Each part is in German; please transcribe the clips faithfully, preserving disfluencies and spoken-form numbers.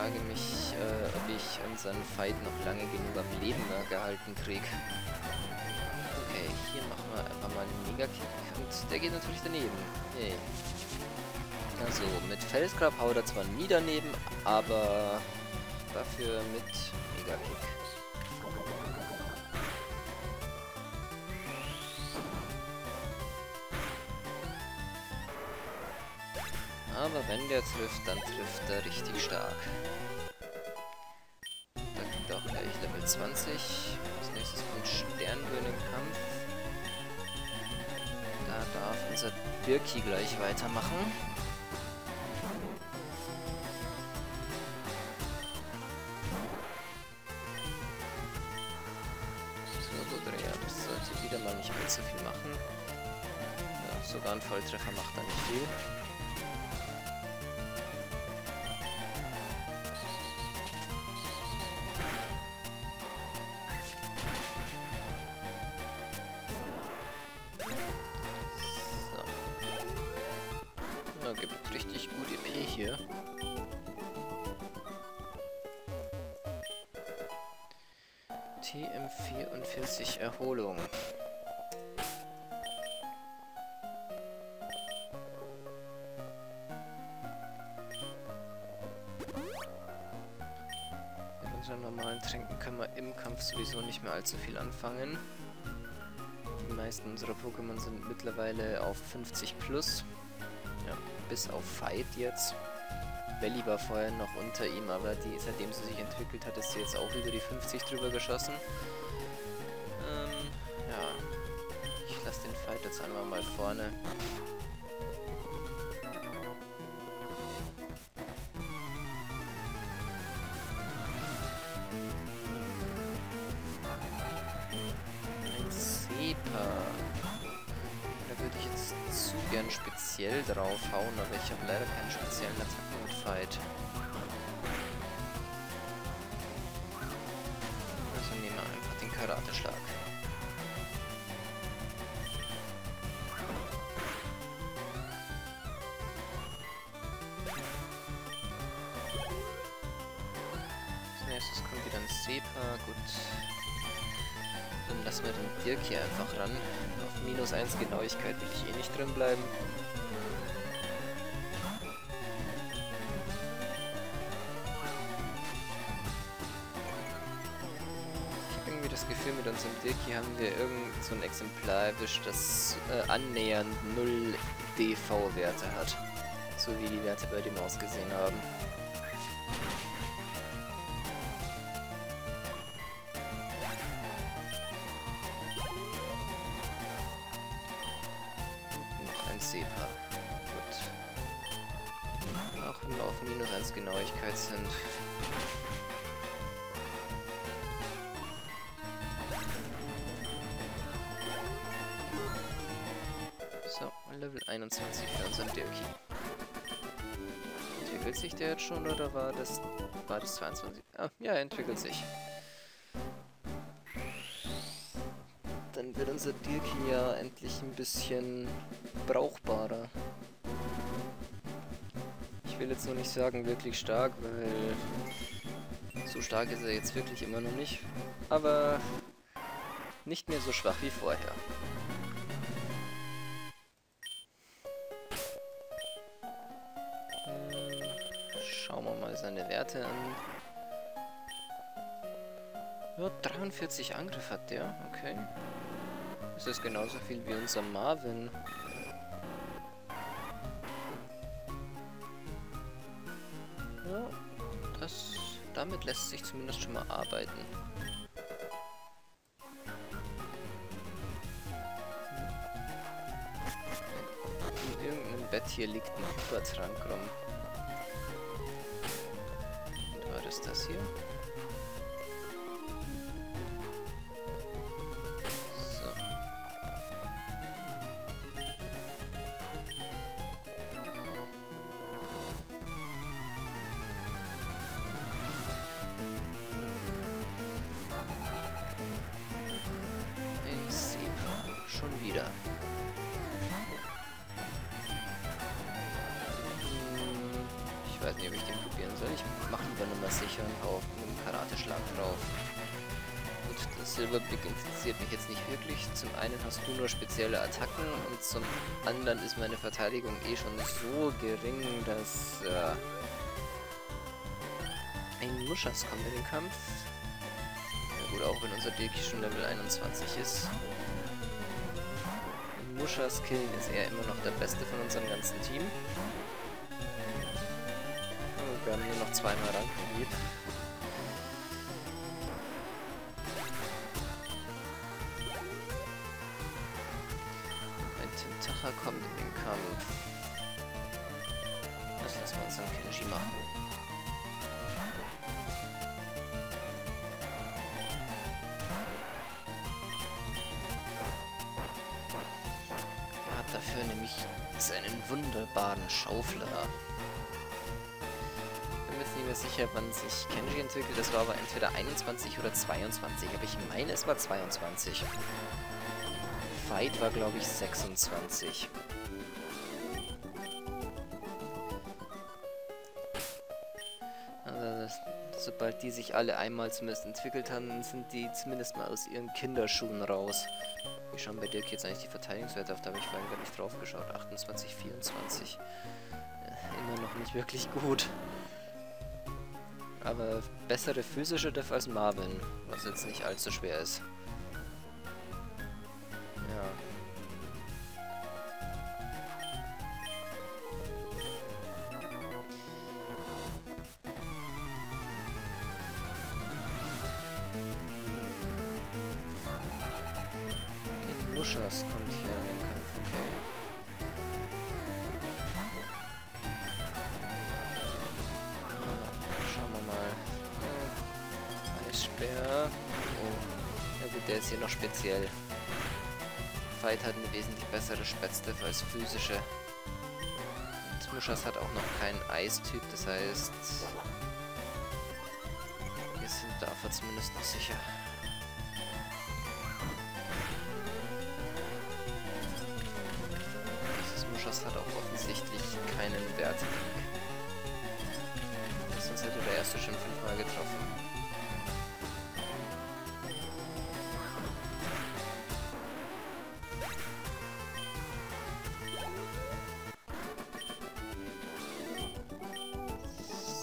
frage mich, äh, ob ich unseren Fight noch lange genug am Leben gehalten kriege. Okay, hier machen wir einfach mal einen Mega Kick und der geht natürlich daneben. Hey. Also, mit Felsgrab haut er zwar nie daneben, aber dafür mit Mega Kick. Aber wenn der trifft, dann trifft er richtig stark. Da kriegt er auch gleich Level zwanzig. Als nächstes kommt Sternböhnenkampf. Da darf unser Birki gleich weitermachen. So gut, ja, das sollte wieder mal nicht allzu viel machen. Ja, sogar ein Volltreffer macht da nicht viel. T M vierundvierzig Erholung. Mit unseren normalen Tränken können wir im Kampf sowieso nicht mehr allzu viel anfangen. Die meisten unserer Pokémon sind mittlerweile auf fünfzig plus. Ja, bis auf Fight jetzt. Belli war vorher noch unter ihm, aber die, seitdem sie sich entwickelt hat, ist sie jetzt auch über die fünfzig drüber geschossen. Ähm, ja. Ich lasse den Fight jetzt einmal mal vorne. Ein Sepa. Da würde ich jetzt zu gern speziell draufhauen, aber ich habe leider keinen speziellen Attacken. Fight. Also nehmen wir einfach den Karateschlag. Als nächstes kommt wieder ein Sepa, gut. Dann lassen wir den Dirk hier einfach ran. Auf minus eins Genauigkeit will ich eh nicht drin bleiben. Mit unserem Dirki haben wir irgend so ein Exemplar erwischt, das äh, annähernd null D V-Werte hat. So wie die Werte bei dem ausgesehen haben. Und noch ein Sepa. Gut. Auch wenn wir auf minus eins Genauigkeit sind. Level einundzwanzig für unseren Dirki. Entwickelt sich der jetzt schon oder war das, war das zweiundzwanzig? Ah, ja, er entwickelt sich. Dann wird unser Dirki ja endlich ein bisschen brauchbarer. Ich will jetzt noch nicht sagen wirklich stark, weil so stark ist er jetzt wirklich immer noch nicht. Aber nicht mehr so schwach wie vorher. Schauen wir mal seine Werte an. Ja, dreiundvierzig Angriff hat der, okay. Das ist genauso viel wie unser Marvin. Ja, das, damit lässt sich zumindest schon mal arbeiten. In irgendeinem Bett hier liegt ein Supertrank rum. Ist das hier? So. Ein Sepa. Schon wieder. Ich Ich weiß nicht, ob ich den probieren soll. Ich mache ihn dann immer sicher auf einen Karateschlag drauf. Gut, der Silberblick interessiert mich jetzt nicht wirklich. Zum einen hast du nur spezielle Attacken und zum anderen ist meine Verteidigung eh schon so gering, dass äh, ein Muschas kommt in den Kampf. Ja gut, auch wenn unser Dirki schon Level einundzwanzig ist. Muschas killen ist er immer noch der beste von unserem ganzen Team. Und wir haben nur noch zweimal Ranken. Ein Tentacher kommt in den Kampf. Das lassen wir uns an Kenji machen. Dafür nämlich seinen wunderbaren Schaufler. Ich bin mir jetzt nicht mehr sicher, wann sich Kenji entwickelt. Das war aber entweder einundzwanzig oder zweiundzwanzig. Aber ich meine, es war zweiundzwanzig. Fight war, glaube ich, sechsundzwanzig. Also, das, sobald die sich alle einmal zumindest entwickelt haben, sind die zumindest mal aus ihren Kinderschuhen raus. Wir schauen bei Dirk jetzt eigentlich die Verteidigungswerte auf, da habe ich vorhin gar nicht drauf geschaut. achtundzwanzig, vierundzwanzig. Äh, immer noch nicht wirklich gut. Aber bessere physische Def als Marvin, was jetzt nicht allzu schwer ist. Ja. Muschas kommt hier in den Kampf, okay. Schauen wir mal. Eissperr. Oh. Ja gut, der ist hier noch speziell. Fight hat eine wesentlich bessere Spätzdiff als physische. Und Muschas hat auch noch keinen Eistyp, das heißt... wir sind dafür zumindest noch sicher. Das hat auch offensichtlich keinen Wertekrieg. Sonst hätte der erste schon fünfmal getroffen.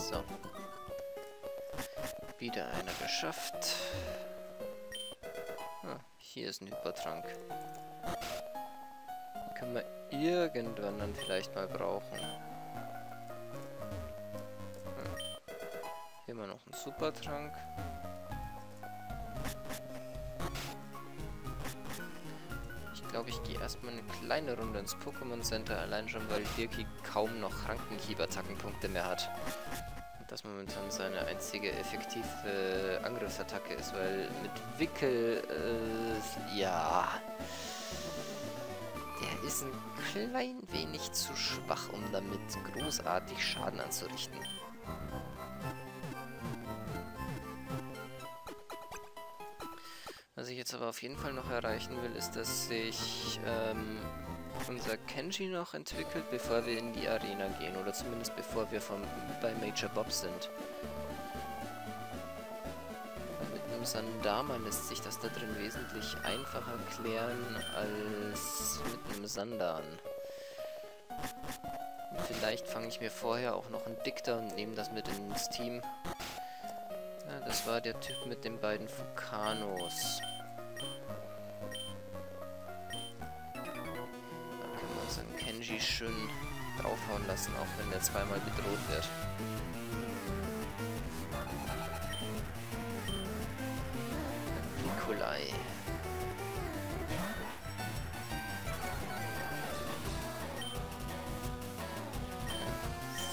So. Wieder einer geschafft. Ah, hier ist ein Hypertrank. Können wir irgendwann dann vielleicht mal brauchen. Hm. Immer noch ein Supertrank. Ich glaube, ich gehe erstmal eine kleine Runde ins Pokémon Center, allein schon, weil Birki kaum noch Rankenhieb-Attackenpunkte mehr hat. Und das momentan seine einzige effektive Angriffsattacke ist, weil mit Wickel, äh, ja... der ist ein klein wenig zu schwach, um damit großartig Schaden anzurichten. Was ich jetzt aber auf jeden Fall noch erreichen will, ist, dass sich ähm, unser Kenji noch entwickelt, bevor wir in die Arena gehen. Oder zumindest bevor wir vom, bei Major Bob sind. Sandan lässt sich das da drin wesentlich einfacher klären als mit einem Sandan. Und vielleicht fange ich mir vorher auch noch einen Dickter und nehme das mit ins Team. Ja, das war der Typ mit den beiden Fukanos. Da können wir unseren Kenji schön draufhauen lassen, auch wenn der zweimal bedroht wird. Nikolei.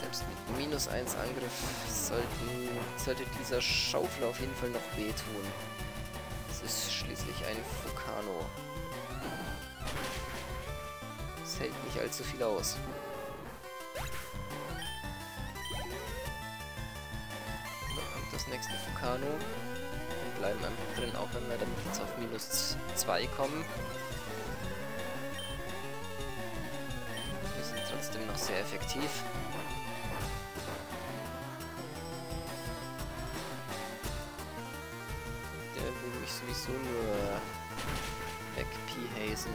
Selbst mit minus eins Angriff sollten, sollte dieser Schaufler auf jeden Fall noch wehtun. Es ist schließlich ein Fukano. Es hält nicht allzu viel aus. Dann kommt das nächste Fukano. Bleiben einfach drin, auch wenn wir damit jetzt auf minus zwei kommen. Wir sind trotzdem noch sehr effektiv. sowieso nur wegpiehasen.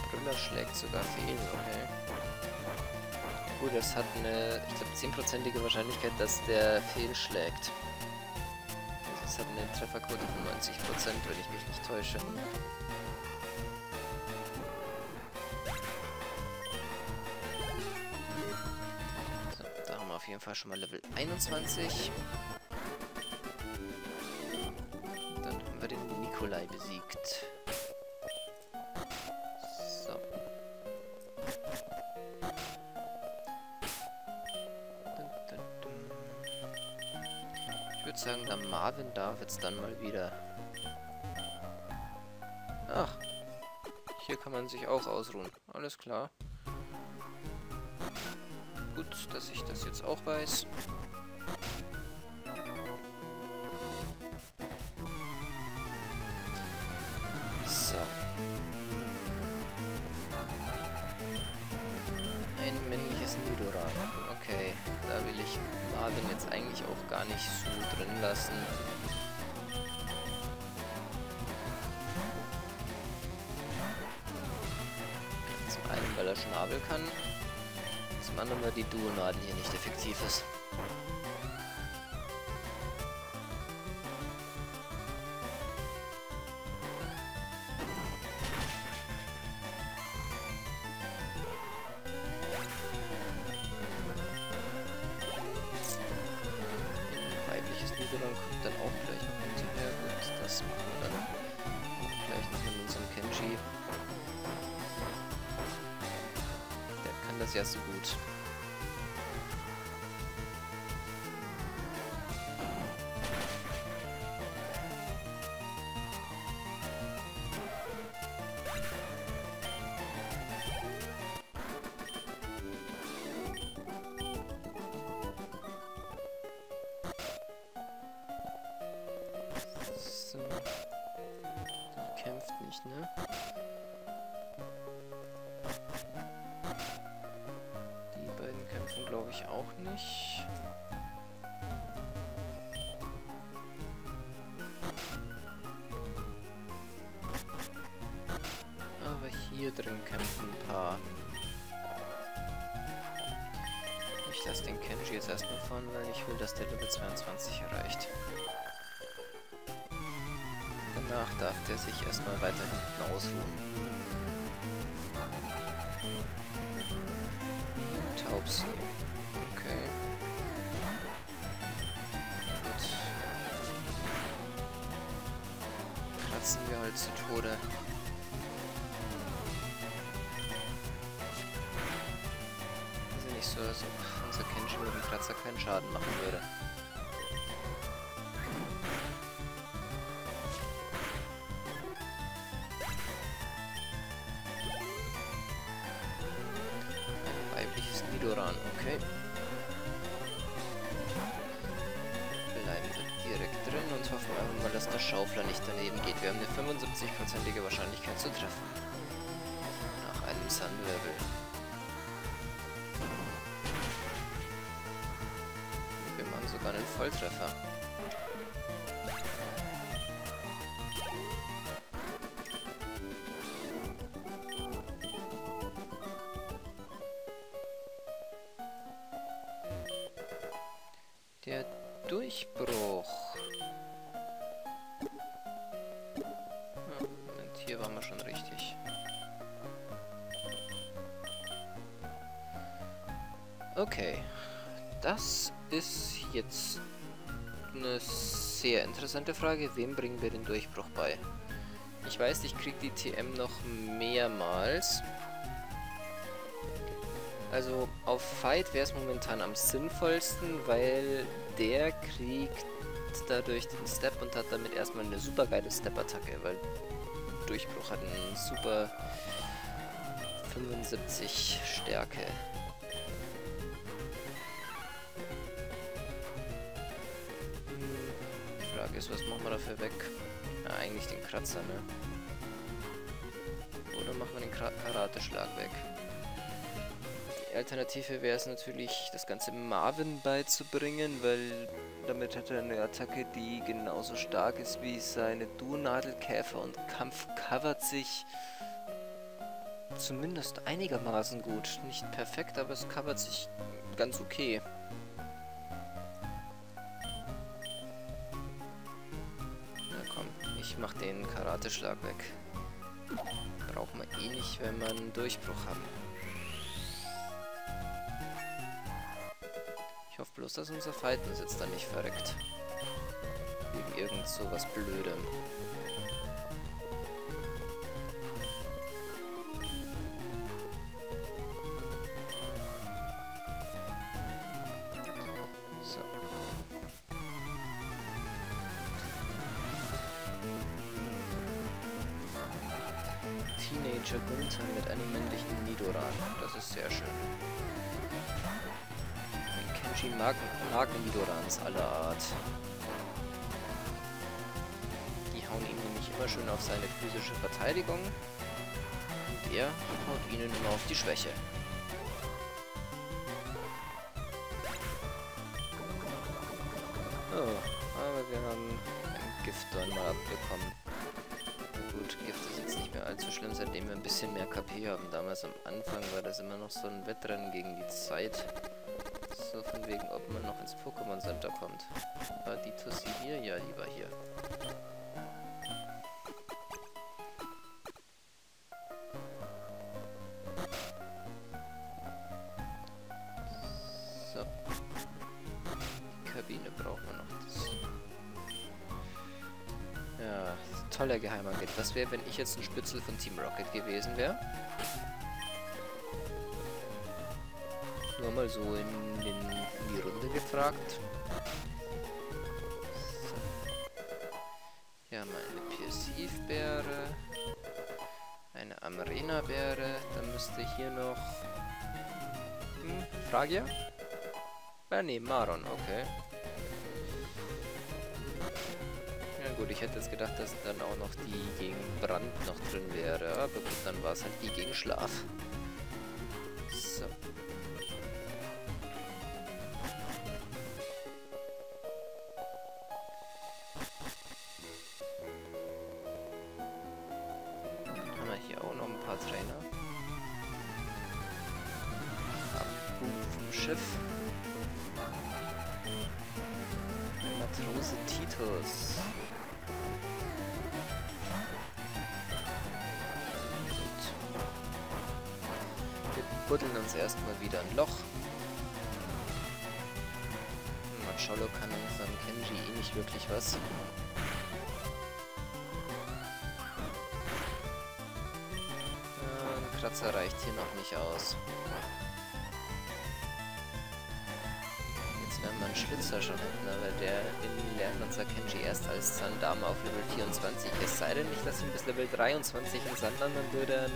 Der Brüller schlägt sogar fehl, okay. Gut, uh, das hat eine, ich glaube, zehnprozentige Wahrscheinlichkeit, dass der fehl schlägt. Das hat eine Trefferquote von neunzig Prozent, wenn ich mich nicht täusche. Auf jeden Fall schon mal Level einundzwanzig. Dann haben wir den Nikolei besiegt. So. Ich würde sagen, der Marvin darf jetzt dann mal wieder. Ach. Hier kann man sich auch ausruhen. Alles klar. Gut, dass ich das jetzt auch weiß. So. Ein männliches Nidoran. Okay, da will ich Marvin jetzt eigentlich auch gar nicht so drin lassen. Zum einen, weil er Schnabel kann. Zum anderen, weil die Duonadel hier nicht effektiv ist. Ein weibliches Nidoran kommt dann auch gleich noch hinterher. Gut, das machen wir dann auch gleich noch mit unserem Kenji. Das ist ja so gut. So. Die kämpft nicht, ne? Glaube ich auch nicht. Aber hier drin kämpfen ein paar. Ich lasse den Kenji jetzt erstmal fahren, weil ich will, dass der Level zweiundzwanzig erreicht. Danach darf der sich erstmal weiter hinten ausruhen. Taubsi. Okay. Gut. Kratzen wir halt zu Tode. Also nicht so, dass unser Kenji mit dem Kratzer keinen Schaden machen würde. Nidoran, okay. Bleiben wir direkt drin und hoffen einfach mal, dass der Schaufler nicht daneben geht. Wir haben eine fünfundsiebzig-prozentige Wahrscheinlichkeit zu treffen. Nach einem Sandwirbel. Wir machen sogar einen Volltreffer. Der Durchbruch. Und hier waren wir schon richtig. Okay. Das ist jetzt eine sehr interessante Frage. Wem bringen wir den Durchbruch bei? Ich weiß, ich kriege die T M noch mehrmals. Also auf Fight wäre es momentan am sinnvollsten, weil der kriegt dadurch den Step und hat damit erstmal eine super geile Step-Attacke, weil Durchbruch hat einen super fünfundsiebzig Stärke. Die Frage ist, was machen wir dafür weg? Ja, eigentlich den Kratzer, ne? Oder machen wir den Karateschlag weg? Die Alternative wäre es natürlich, das Ganze Marvin beizubringen, weil damit hat er eine Attacke, die genauso stark ist wie seine Dornadelkäfer und Kampf covert sich zumindest einigermaßen gut. Nicht perfekt, aber es covert sich ganz okay. Na komm, ich mach den Karateschlag weg. Braucht man eh nicht, wenn man einen Durchbruch haben. Ich hoffe bloß, dass unser Fight uns jetzt da nicht verreckt. Wegen irgend so was Blödem. Mit einem männlichen Nidoran. Das ist sehr schön. Kenji mag, mag Nidorans aller Art. Die hauen ihm nämlich immer schön auf seine physische Verteidigung. Und er haut ihnen immer auf die Schwäche. Oh, aber wir haben ein Giftdorn mal abbekommen. Gut, Gift ist jetzt nicht mehr allzu schlimm, seitdem wir ein bisschen mehr K P haben. Damals am Anfang war das immer noch so ein Wettrennen gegen die Zeit. So von wegen, ob man noch ins Pokémon Center kommt. War die Tussi hier? Ja, die war hier. So. Die Kabine brauchen wir noch. Das ja, toller Geheimagent. Was wäre, wenn ich jetzt ein Spitzel von Team Rocket gewesen wäre? Nur mal so in, in, in die Runde gefragt. So. Ja, mal eine Piercivbeere. Eine Amrena-Beere. Dann müsste hier noch... Hm, Fragia? Ah, ne, Maron, okay. Gut, ich hätte jetzt gedacht, dass dann auch noch die gegen Brand noch drin wäre, aber gut, dann war es halt die gegen Schlaf. So. Haben wir hier auch noch ein paar Trainer. Abruf vom Schiff. Matrose Titus. Buddeln uns erstmal wieder ein Loch. Macholo kann uns am Kenji eh nicht wirklich was. Ja, ein Kratzer reicht hier noch nicht aus. Jetzt werden wir einen Schlitzer schon hätten, aber der lernt unser Kenji erst als Sandan auf Level vierundzwanzig. Es sei denn, nicht, dass ihm bis Level dreiundzwanzig in Sandan dann würde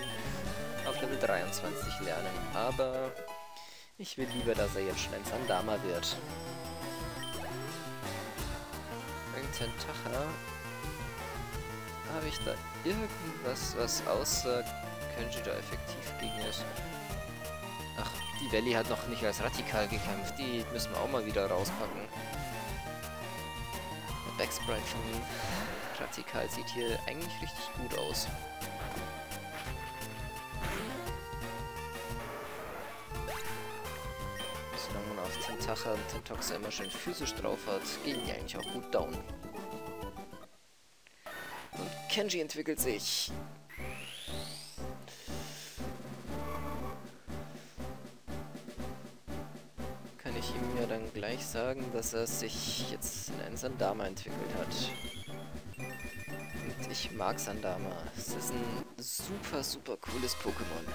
auf Level dreiundzwanzig lernen, aber ich will lieber, dass er jetzt schon ein Sandama wird. Ein Tentacher. Habe ich da irgendwas, was aussagt, könnte da effektiv gegen ist? Ach, die Belli hat noch nicht als Radikal gekämpft, die müssen wir auch mal wieder rauspacken. Der Backsprite von Radikal sieht hier eigentlich richtig gut aus. Tentacher und Tentacher immer schön physisch drauf hat, gehen die eigentlich auch gut down. Und Kenji entwickelt sich. Kann ich ihm ja dann gleich sagen, dass er sich jetzt in einen Sandama entwickelt hat. Und ich mag Sandama. Es ist ein super, super cooles Pokémon.